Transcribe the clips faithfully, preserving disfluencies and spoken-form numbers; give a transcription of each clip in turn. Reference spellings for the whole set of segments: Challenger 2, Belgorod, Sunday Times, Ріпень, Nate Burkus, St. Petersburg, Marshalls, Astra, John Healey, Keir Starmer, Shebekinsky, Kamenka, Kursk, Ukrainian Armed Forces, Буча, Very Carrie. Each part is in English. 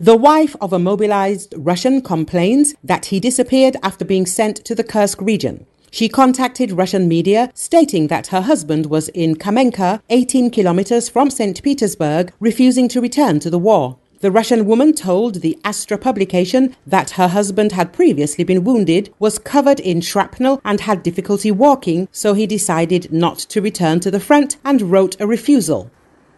The wife of a mobilized Russian complains that he disappeared after being sent to the Kursk region. She contacted Russian media, stating that her husband was in Kamenka, eighteen kilometers from Saint Petersburg, refusing to return to the war. The Russian woman told the Astra publication that her husband had previously been wounded, was covered in shrapnel and had difficulty walking, so he decided not to return to the front and wrote a refusal.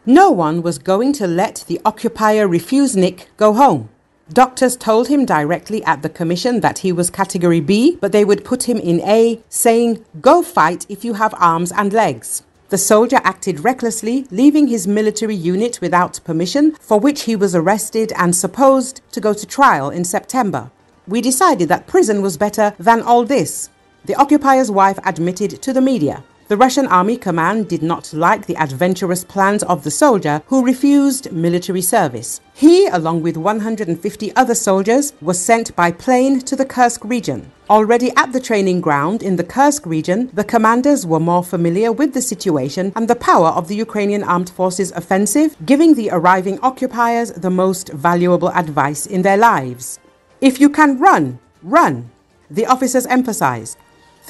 No one was going to let the occupier refusnik go home. Doctors told him directly at the commission that he was category B, but they would put him in A, saying, "Go fight if you have arms and legs." The soldier acted recklessly, leaving his military unit without permission, for which he was arrested and supposed to go to trial in September. "We decided that prison was better than all this," the occupier's wife admitted to the media. The Russian Army Command did not like the adventurous plans of the soldier, who refused military service. He, along with one hundred fifty other soldiers, was sent by plane to the Kursk region. Already at the training ground in the Kursk region, the commanders were more familiar with the situation and the power of the Ukrainian Armed Forces offensive, giving the arriving occupiers the most valuable advice in their lives. "If you can run, run," the officers emphasized.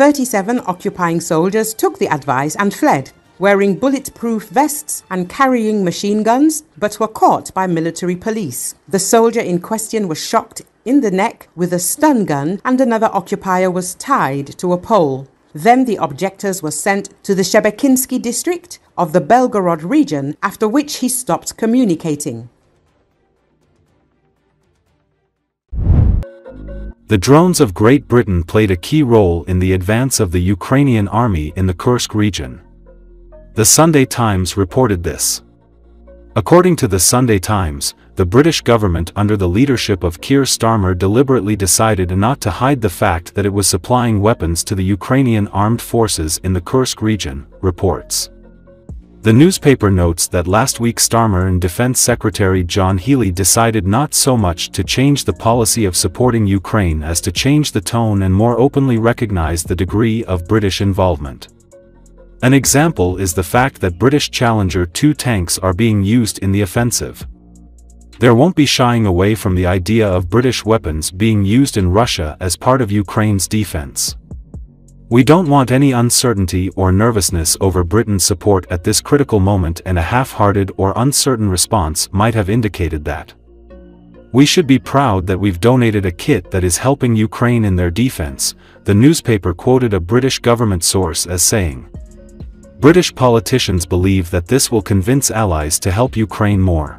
thirty-seven occupying soldiers took the advice and fled, wearing bulletproof vests and carrying machine guns, but were caught by military police. The soldier in question was shot in the neck with a stun gun, and another occupier was tied to a pole. Then the objectors were sent to the Shebekinsky district of the Belgorod region, after which he stopped communicating. The drones of Great Britain played a key role in the advance of the Ukrainian army in the Kursk region. The Sunday Times reported this. According to the Sunday Times, the British government under the leadership of Keir Starmer deliberately decided not to hide the fact that it was supplying weapons to the Ukrainian armed forces in the Kursk region, reports. The newspaper notes that last week Starmer and Defense Secretary John Healey decided not so much to change the policy of supporting Ukraine as to change the tone and more openly recognize the degree of British involvement. An example is the fact that British Challenger two tanks are being used in the offensive. There won't be shying away from the idea of British weapons being used in Russia as part of Ukraine's defense. "We don't want any uncertainty or nervousness over Britain's support at this critical moment, and a half-hearted or uncertain response might have indicated that. We should be proud that we've donated a kit that is helping Ukraine in their defense," the newspaper quoted a British government source as saying. British politicians believe that this will convince allies to help Ukraine more.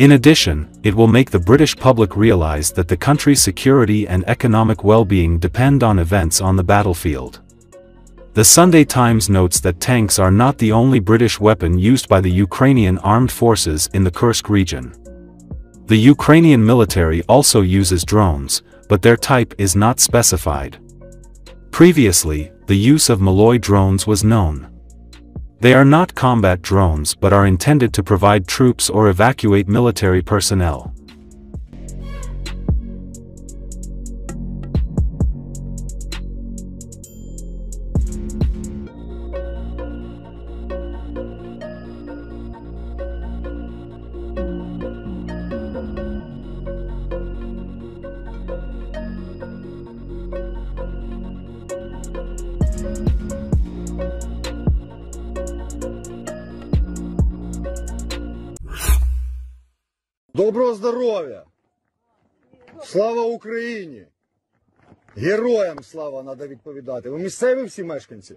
In addition, it will make the British public realize that the country's security and economic well-being depend on events on the battlefield. The Sunday Times notes that tanks are not the only British weapon used by the Ukrainian armed forces in the Kursk region. The Ukrainian military also uses drones, but their type is not specified. Previously, the use of Malloy drones was known. They are not combat drones but are intended to provide troops or evacuate military personnel. Доброго здоров'я! Слава Україні! Героям слава, треба відповідати. Ви місцеві всі мешканці?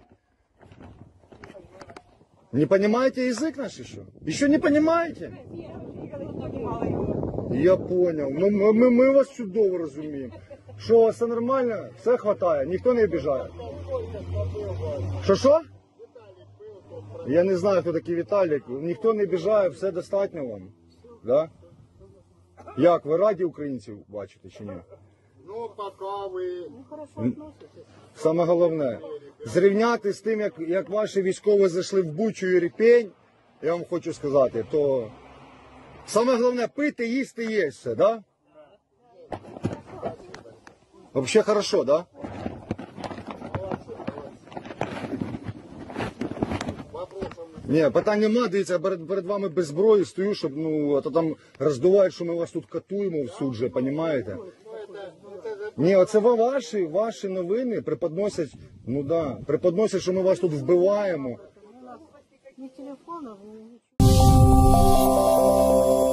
Не розумієте язик наш, що? Ще не розумієте? Я зрозумів. Ми, ми, ми вас чудово розуміємо. Що, у вас все нормально? Все вистачає? Ніхто не обіжає? Що-що? Я не знаю, хто такий Віталік. Ніхто не обіжає, все достатньо вам. Да? Як, ви раді українців бачите чи ні? Ну, поки ви... Саме головне, зрівняти з тим, як, як ваші військові зайшли в Бучу і Ріпень, я вам хочу сказати, то... Саме головне, пити, їсти, є все, да? Взагалі, хорошо, да? Вопросом не Ні, питання нема, дивіться, перед, перед вами без зброї стою, щоб, ну, а то там роздувають, що ми вас тут катуємо в суд же, понімаєте? Ні, оце ваші, ваші новини преподносять, ну да, преподносять, що ми вас тут вбиваємо. Ні телефону, ні нічого.